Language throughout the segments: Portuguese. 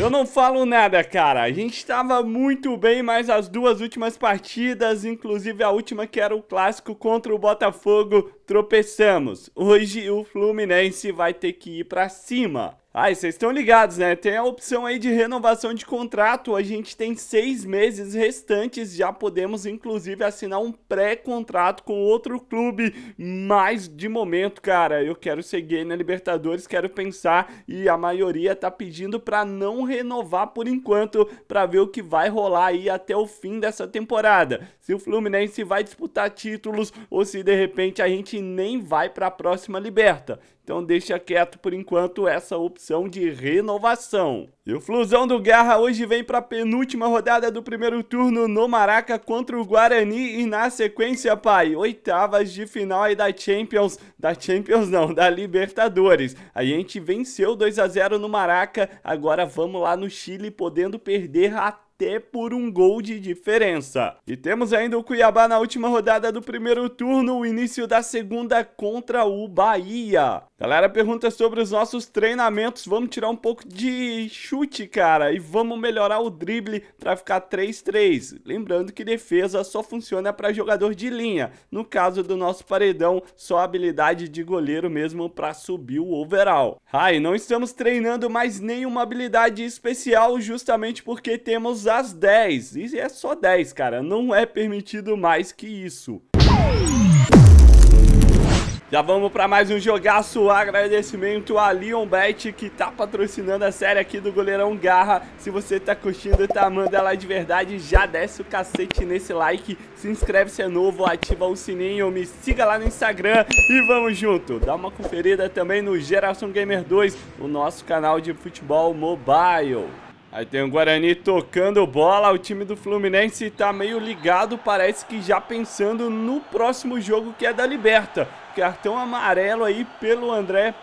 Eu não falo nada, cara. A gente tava muito bem, mas as duas últimas partidas, inclusive a última que era o clássico contra o Botafogo, tropeçamos. Hoje o Fluminense vai ter que ir pra cima. Ah, e vocês estão ligados, né? Tem a opção aí de renovação de contrato. A gente tem 6 meses restantes. Já podemos, inclusive, assinar um pré-contrato com outro clube. Mas, de momento, cara, eu quero seguir na Libertadores, quero pensar. E a maioria tá pedindo pra não renovar por enquanto, pra ver o que vai rolar aí até o fim dessa temporada. Se o Fluminense vai disputar títulos ou se, de repente, a gente nem vai pra próxima Liberta. Então deixa quieto por enquanto essa opção de renovação. E o Flusão do Garra hoje vem para a penúltima rodada do primeiro turno no Maraca contra o Guarani e na sequência, pai, oitavas de final aí da Libertadores. A gente venceu 2 a 0 no Maraca, agora vamos lá no Chile podendo perder até por um gol de diferença. E temos ainda o Cuiabá na última rodada do primeiro turno, o início da segunda contra o Bahia. Galera pergunta sobre os nossos treinamentos, vamos tirar um pouco de chute, cara, e vamos melhorar o drible para ficar 3-3. Lembrando que defesa só funciona para jogador de linha, no caso do nosso paredão, só habilidade de goleiro mesmo para subir o overall. Ah, e não estamos treinando mais nenhuma habilidade especial, justamente porque temos às 10, e é só 10, cara, não é permitido mais que isso. Já vamos para mais um jogaço, agradecimento a Leon Bet, que tá patrocinando a série aqui do Goleirão Garra. Se você tá curtindo, tá amando ela de verdade, já desce o cacete nesse like, se inscreve se é novo, ativa o sininho, me siga lá no Instagram e vamos junto. Dá uma conferida também no Geração Gamer 2, o nosso canal de futebol mobile. Aí tem o Guarani tocando bola, o time do Fluminense tá meio ligado, parece que já pensando no próximo jogo que é da Liberta. Cartão amarelo aí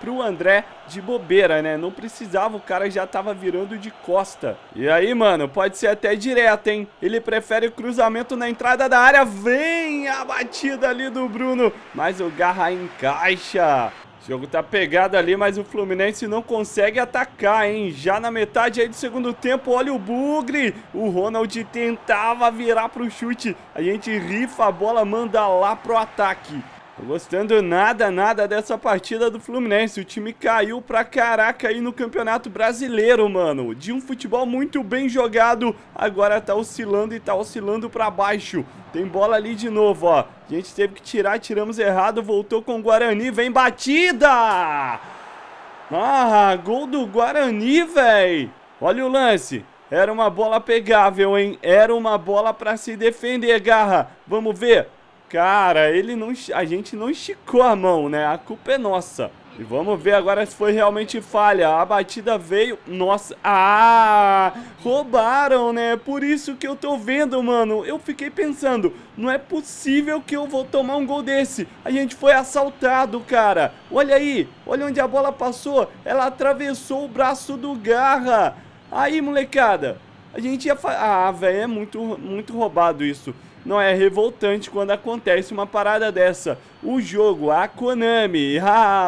pro André de bobeira, né? Não precisava, o cara já tava virando de costa. E aí, mano, pode ser até direto, hein? Ele prefere o cruzamento na entrada da área, vem a batida ali do Bruno, mas o Garra encaixa. O jogo tá pegado ali, mas o Fluminense não consegue atacar, hein? Já na metade aí do segundo tempo, olha o bugre! O Ronald tentava virar pro chute, a gente rifa a bola, manda lá pro ataque. Tô gostando nada dessa partida do Fluminense. O time caiu pra caraca aí no Campeonato Brasileiro, mano. De um futebol muito bem jogado, agora tá oscilando pra baixo. Tem bola ali de novo, ó. A gente teve que tirar, tiramos errado, voltou com o Guarani, vem batida! Ah, gol do Guarani, véi! Olha o lance. Era uma bola pegável, hein? Era uma bola pra se defender, Garra. Vamos ver. Cara, a gente não esticou a mão, né? A culpa é nossa. E vamos ver agora se foi realmente falha. A batida veio... Nossa... Ah! Roubaram, né? Por isso que eu tô vendo, mano. Eu fiquei pensando, não é possível que eu vou tomar um gol desse. A gente foi assaltado, cara. Olha aí. Olha onde a bola passou. Ela atravessou o braço do Garra. Aí, molecada. A gente ia... Ah, velho, é muito roubado isso. Não é revoltante quando acontece uma parada dessa. O jogo, a Konami,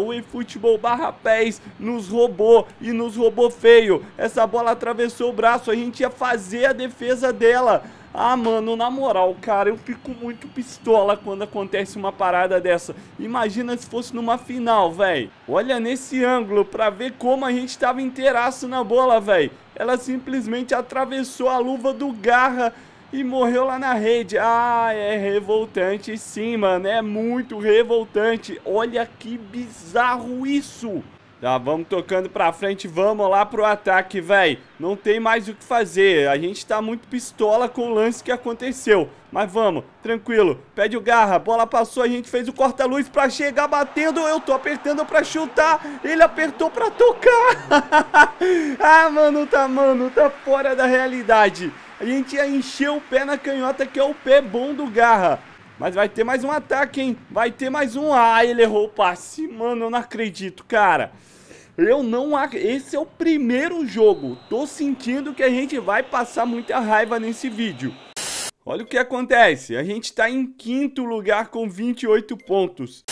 o eFootball/PES nos roubou e nos roubou feio. Essa bola atravessou o braço, a gente ia fazer a defesa dela. Ah, mano, na moral, cara, eu fico muito pistola quando acontece uma parada dessa. Imagina se fosse numa final, velho. Olha nesse ângulo pra ver como a gente tava inteiraço na bola, velho. Ela simplesmente atravessou a luva do Garra e morreu lá na rede. Ah, é revoltante sim, mano. É muito revoltante. Olha que bizarro isso. Tá, vamos tocando pra frente, vamos lá pro ataque, véi. Não tem mais o que fazer, a gente tá muito pistola com o lance que aconteceu. Mas vamos, tranquilo, pede o Garra, bola passou, a gente fez o corta-luz pra chegar batendo. Eu tô apertando pra chutar, ele apertou pra tocar. Ah, mano, tá fora da realidade. A gente ia encher o pé na canhota, que é o pé bom do Garra. Mas vai ter mais um ataque, hein? Vai ter mais um. Ah, ele errou o passe. Mano, eu não acredito, cara. Eu não... Esse é o primeiro jogo. Tô sentindo que a gente vai passar muita raiva nesse vídeo. Olha o que acontece. A gente tá em quinto lugar com 28 pontos.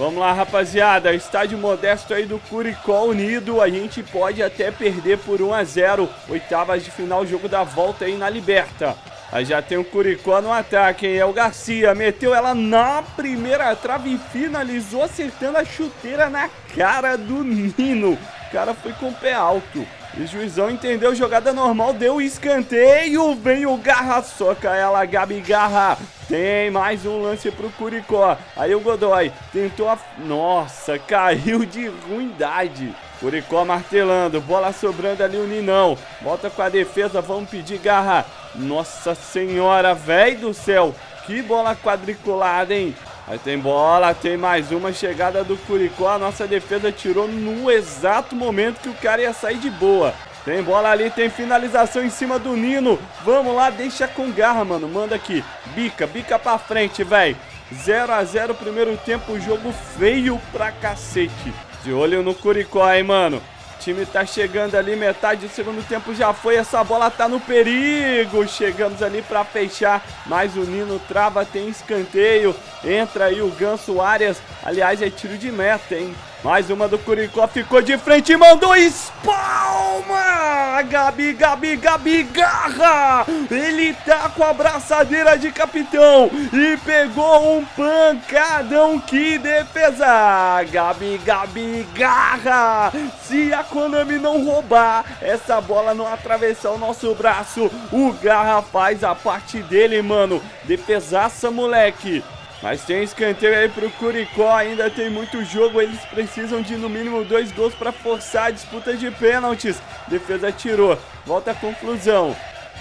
Vamos lá, rapaziada, estádio modesto aí do Curicó Unido, a gente pode até perder por 1 a 0, oitavas de final, jogo da volta aí na Liberta. Aí já tem o Curicó no ataque, hein? É o Garcia, meteu ela na primeira trave e finalizou acertando a chuteira na cara do Nino. O cara foi com o pé alto. E o juizão entendeu, jogada normal, deu o escanteio, vem o Garra, soca ela, Gabi Garra. Tem mais um lance pro Curicó. Aí o Godoy tentou a... Nossa, caiu de ruindade. Curicó martelando, bola sobrando ali o Ninão. Volta com a defesa, vamos pedir Garra. Nossa senhora, velho do céu, que bola quadriculada, hein? Aí tem bola, tem mais uma chegada do Curicó. A nossa defesa tirou no exato momento que o cara ia sair de boa. Tem bola ali, tem finalização em cima do Nino. Vamos lá, deixa com Garra, mano. Manda aqui, bica, bica pra frente, velho. 0 a 0, primeiro tempo, jogo feio pra cacete. De olho no Curicó, hein, mano. O time tá chegando ali, metade do segundo tempo já foi, essa bola tá no perigo. Chegamos ali pra fechar, mas o Nino trava, tem escanteio. Entra aí o Ganso Arias, aliás é tiro de meta, hein. Mais uma do Curicó, ficou de frente e mandou, espalma! Gabi, Gabi, Gabi Garra! Ele tá com a braçadeira de capitão e pegou um pancadão, que defesa! Gabi, Gabi Garra! Se a Konami não roubar, essa bola não atravessar o nosso braço, o Garra faz a parte dele, mano. Defesaça, moleque! Mas tem escanteio aí pro Curicó, ainda tem muito jogo, eles precisam de no mínimo 2 gols para forçar a disputa de pênaltis. Defesa tirou, volta a conclusão.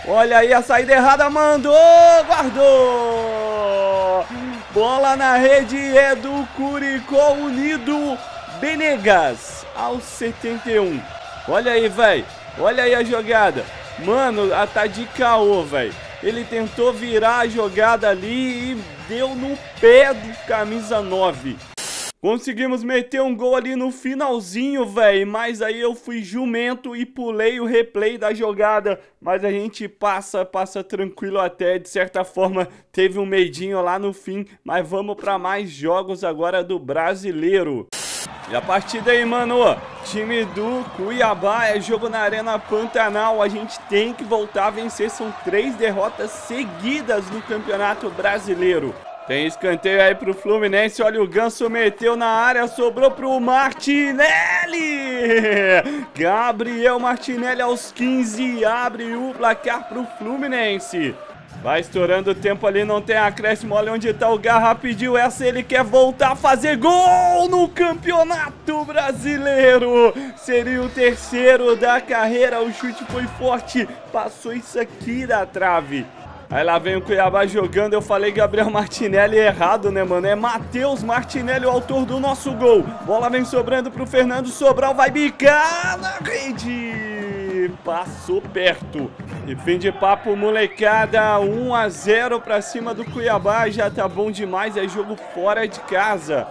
Olha aí a saída errada, mandou, guardou! Bola na rede é do Curicó Unido, Benegas, aos 71. Olha aí, velho, olha aí a jogada. Mano, a tá de caô, velho. Ele tentou virar a jogada ali e deu no pé do camisa 9. Conseguimos meter um gol ali no finalzinho, velho. Mas aí eu fui jumento e pulei o replay da jogada. Mas a gente passa tranquilo até. De certa forma, teve um medinho lá no fim. Mas vamos para mais jogos agora do brasileiro. E a partida aí, mano, time do Cuiabá, é jogo na Arena Pantanal, a gente tem que voltar a vencer, são 3 derrotas seguidas no Campeonato Brasileiro. Tem escanteio aí pro Fluminense, olha o Ganso, meteu na área, sobrou pro Martinelli! Gabriel Martinelli aos 15, abre o placar pro Fluminense. Vai estourando o tempo ali, não tem acréscimo, olha onde tá o Garra, pediu essa, ele quer voltar a fazer gol no Campeonato Brasileiro. Seria o 3º da carreira, o chute foi forte, passou isso aqui da trave. Aí lá vem o Cuiabá jogando, eu falei Gabriel Martinelli errado, né, mano? É Matheus Martinelli, o autor do nosso gol. Bola vem sobrando pro Fernando Sobral, vai bicar na rede, passou perto. E fim de papo, molecada, 1 a 0 pra cima do Cuiabá, já tá bom demais, é jogo fora de casa.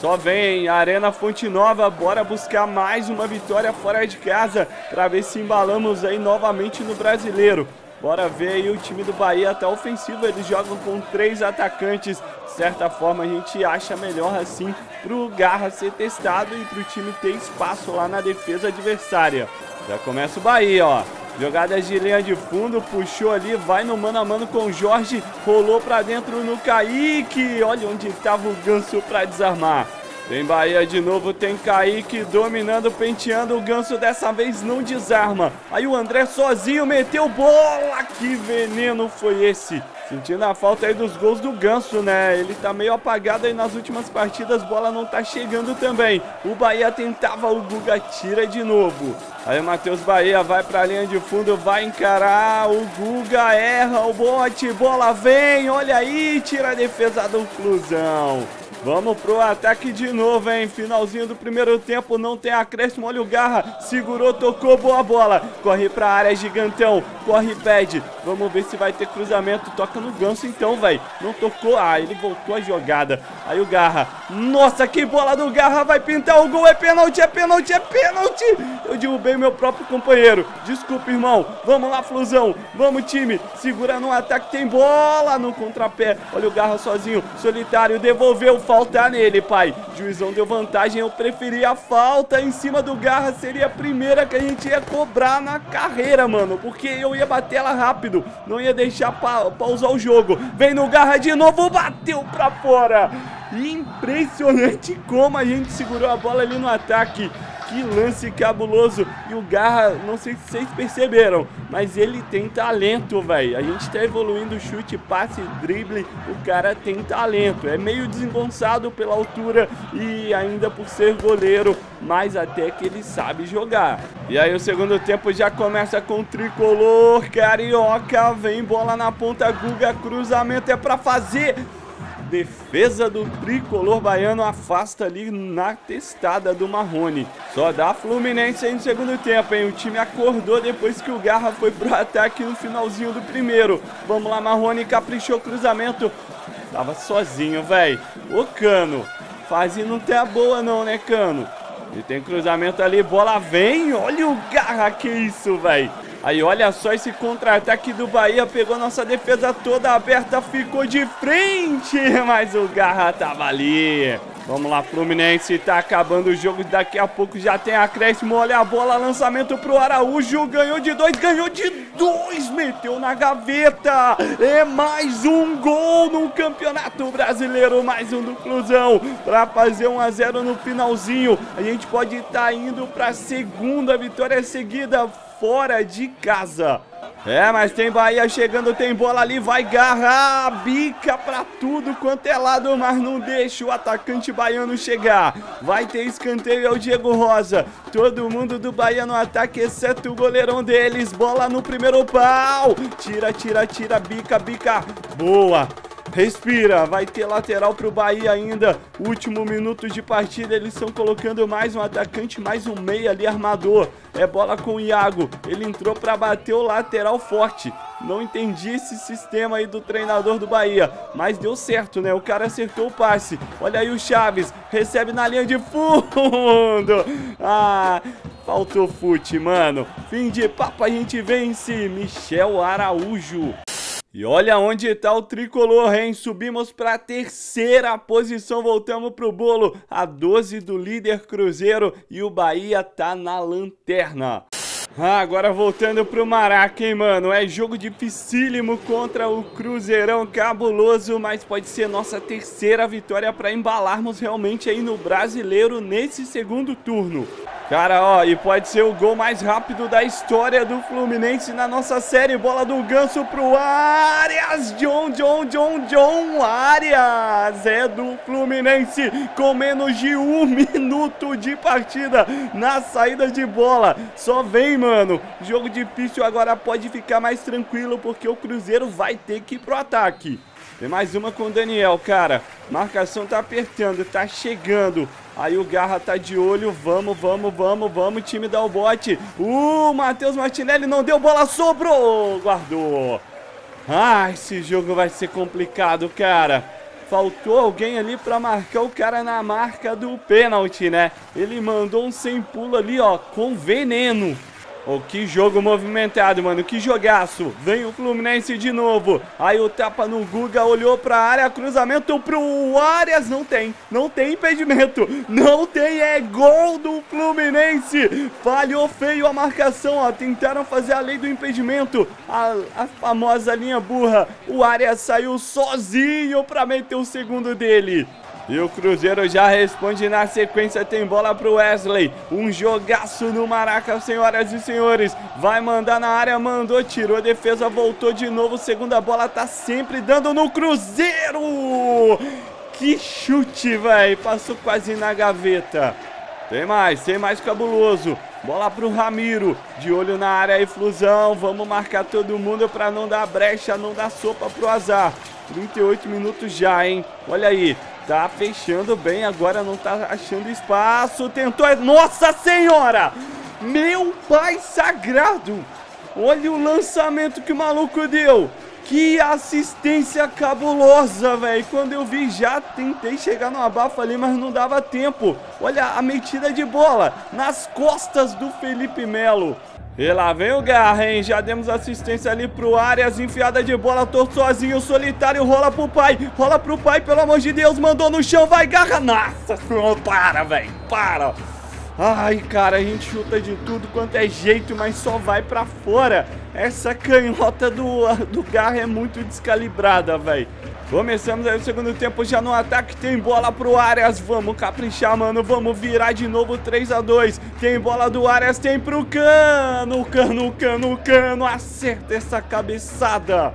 Só vem, Arena Fonte Nova, bora buscar mais uma vitória fora de casa, pra ver se embalamos aí novamente no Brasileiro. Bora ver aí, o time do Bahia tá ofensivo, eles jogam com 3 atacantes. De certa forma a gente acha melhor assim pro Garra ser testado e pro time ter espaço lá na defesa adversária. Já começa o Bahia, ó. Jogada de linha de fundo, puxou ali, vai no mano a mano com o Jorge, rolou pra dentro no Kaique, olha onde tava o Ganso pra desarmar. Tem Bahia de novo, tem Kaique dominando, penteando, o Ganso dessa vez não desarma. Aí o André sozinho meteu bola, que veneno foi esse? Sentindo a falta aí dos gols do Ganso, né? Ele tá meio apagado aí nas últimas partidas, bola não tá chegando também. O Bahia tentava, o Guga tira de novo. Aí o Matheus Bahia vai pra linha de fundo, vai encarar, o Guga erra o bote, bola vem, olha aí, tira a defesa do Flusão. Vamos pro ataque de novo, hein? Finalzinho do primeiro tempo, não tem acréscimo, olha o Garra, segurou, tocou, boa bola. Corre pra área, gigantão, corre, pede. Vamos ver se vai ter cruzamento, toca no Ganso então, velho. Não tocou, ah, ele voltou a jogada. Aí o Garra, nossa, que bola do Garra, vai pintar o gol, é pênalti, é pênalti, é pênalti. Eu derrubei meu próprio companheiro, desculpa, irmão. Vamos lá, Flusão, vamos, time. Segura no ataque, tem bola no contrapé. Olha o Garra sozinho, solitário, devolveu, faltar nele, pai. O juizão deu vantagem, eu preferi a falta em cima do Garra. Seria a primeira que a gente ia cobrar na carreira, mano, porque eu ia bater ela rápido, não ia deixar pausar o jogo. Vem no Garra de novo, bateu pra fora. Impressionante como a gente segurou a bola ali no ataque. Que lance cabuloso. E o Garra, não sei se vocês perceberam, mas ele tem talento, velho. A gente tá evoluindo chute, passe, drible. O cara tem talento. É meio desengonçado pela altura e ainda por ser goleiro, mas até que ele sabe jogar. E aí o segundo tempo já começa com o tricolor carioca. Vem bola na ponta, Guga, cruzamento é pra fazer. Defesa do tricolor baiano afasta ali na testada do Marrone. Só dá Fluminense aí no segundo tempo, hein? O time acordou depois que o Garra foi pro ataque no finalzinho do primeiro. Vamos lá, Marrone, caprichou o cruzamento. Tava sozinho, velho. Ô, Cano, fase não tá boa não, né, Cano? E tem cruzamento ali, bola vem. Olha o Garra, que isso, velho. Aí olha só esse contra-ataque do Bahia, pegou nossa defesa toda aberta, ficou de frente, mas o Garra tava ali. Vamos lá, Fluminense, tá acabando o jogo, daqui a pouco já tem acréscimo, olha a bola, lançamento pro Araújo, ganhou de dois, meteu na gaveta, é mais um gol no Campeonato Brasileiro, mais um do Clusão, pra fazer 1 a 0 no finalzinho. A gente pode estar indo pra segunda vitória seguida, fora de casa. É, mas tem Bahia chegando, tem bola ali, vai Garra, bica pra tudo quanto é lado, mas não deixa o atacante baiano chegar. Vai ter escanteio, é o Diego Rosa. Todo mundo do Bahia no ataque, exceto o goleirão deles. Bola no primeiro pau. Tira, bica. Boa. Respira, vai ter lateral pro Bahia ainda. Último minuto de partida, eles estão colocando mais um atacante, mais um meia ali, armador. É bola com o Iago, ele entrou pra bater o lateral forte. Não entendi esse sistema aí do treinador do Bahia, mas deu certo, né? O cara acertou o passe. Olha aí o Chaves, recebe na linha de fundo. Ah, faltou fute, mano. Fim de papo, a gente vence. Michel Araújo. E olha onde tá o tricolor, hein? Subimos pra terceira posição, voltamos pro bolo. A 12 do líder Cruzeiro e o Bahia tá na lanterna. Ah, agora voltando pro Maraca, hein, mano? É jogo dificílimo contra o Cruzeirão cabuloso, mas pode ser nossa terceira vitória pra embalarmos realmente aí no Brasileiro nesse segundo turno. Cara, ó, e pode ser o gol mais rápido da história do Fluminense na nossa série. Bola do Ganso pro Arias. John Arias é do Fluminense com menos de 1 minuto de partida na saída de bola. Só vem, mano. Jogo difícil agora pode ficar mais tranquilo porque o Cruzeiro vai ter que ir pro ataque. Tem mais uma com o Daniel, cara. Marcação tá apertando, tá chegando. Aí o Garra tá de olho, vamos, time dá o bote. Matheus Martinelli não deu bola, sobrou, guardou. Ah, esse jogo vai ser complicado, cara. Faltou alguém ali pra marcar o cara na marca do pênalti, né? Ele mandou um sem pulo ali, ó, com veneno. Oh, que jogo movimentado, mano, que jogaço. Vem o Fluminense de novo. Aí o tapa no Guga, olhou pra área, cruzamento pro Arias. Não tem impedimento. Não tem, é gol do Fluminense. Falhou feio a marcação, ó, tentaram fazer a lei do impedimento. A famosa linha burra. O Arias saiu sozinho pra meter o segundo dele. E o Cruzeiro já responde na sequência, tem bola pro Wesley. Um jogaço no Maraca, senhoras e senhores. Vai mandar na área, mandou, tirou a defesa, voltou de novo. Segunda bola tá sempre dando no Cruzeiro. Que chute, velho. Passou quase na gaveta. Tem mais cabuloso. Bola pro Ramiro, de olho na área, eflusão. Vamos marcar todo mundo pra não dar brecha, não dar sopa pro azar. 38 minutos já, hein? Olha aí. Tá fechando bem, agora não tá achando espaço, tentou, nossa senhora, meu pai sagrado, olha o lançamento que o maluco deu, que assistência cabulosa, velho, quando eu vi já tentei chegar no abafa ali, mas não dava tempo, olha a metida de bola, nas costas do Felipe Melo. E lá vem o Garra, hein? Já demos assistência ali pro Arias, enfiada de bola, torto sozinho, solitário, rola pro pai, pelo amor de Deus, mandou no chão, vai Garra, nossa senhora, para, velho, para. Ai, cara, a gente chuta de tudo quanto é jeito, mas só vai pra fora. Essa canhota do Garra é muito descalibrada, velho. Começamos aí o segundo tempo já no ataque, tem bola pro Arias, vamos caprichar, mano, vamos virar de novo 3 a 2. Tem bola do Arias, tem pro Cano, o Cano, acerta essa cabeçada.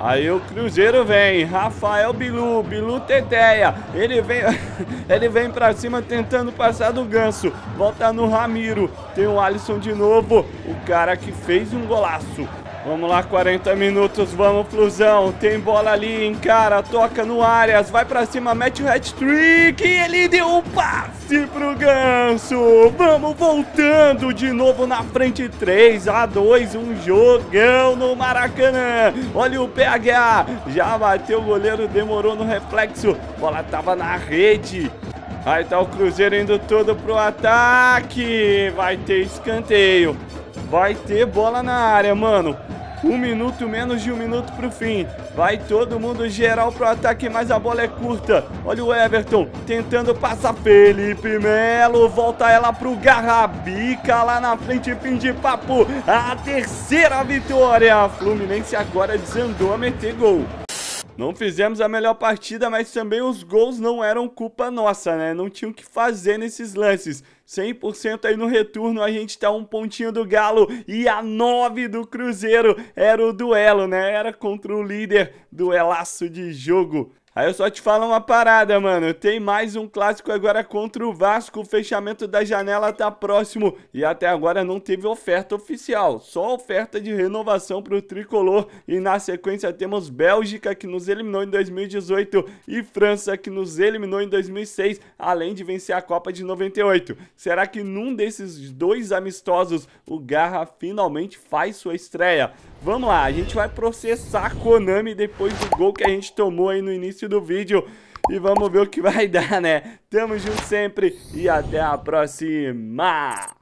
Aí o Cruzeiro vem, Rafael Bilu teteia, ele vem pra cima tentando passar do Ganso, volta no Ramiro, tem o Alisson de novo, o cara que fez um golaço. Vamos lá, 40 minutos, vamos Flusão, tem bola ali, encara, toca no Arias, vai pra cima, mete o hat-trick e ele deu um passe pro Ganso. Vamos voltando de novo na frente, 3 a 2, um jogão no Maracanã. Olha o PH, já bateu o goleiro, demorou no reflexo, bola tava na rede. Aí tá o Cruzeiro indo todo pro ataque, vai ter escanteio. Vai ter bola na área, mano. Um minuto, menos de um minuto pro fim. Vai todo mundo geral pro ataque, mas a bola é curta. Olha o Everton tentando passar. Felipe Melo volta ela pro Garra, bica lá na frente, fim de papo. A terceira vitória. Fluminense agora desandou a meter gol. Não fizemos a melhor partida, mas também os gols não eram culpa nossa, né? Não tinha o que fazer nesses lances. 100% aí no retorno, a gente tá um pontinho do Galo e a 9 do Cruzeiro. Era o duelo, né? Era contra o líder, duelaço de jogo. Aí eu só te falo uma parada, mano, tem mais um clássico agora contra o Vasco, o fechamento da janela tá próximo e até agora não teve oferta oficial, só oferta de renovação pro Tricolor e na sequência temos Bélgica que nos eliminou em 2018 e França que nos eliminou em 2006, além de vencer a Copa de 98. Será que num desses dois amistosos o Garra finalmente faz sua estreia? Vamos lá, a gente vai processar a Konami depois do gol que a gente tomou aí no início do vídeo. E vamos ver o que vai dar, né? Tamo junto sempre e até a próxima!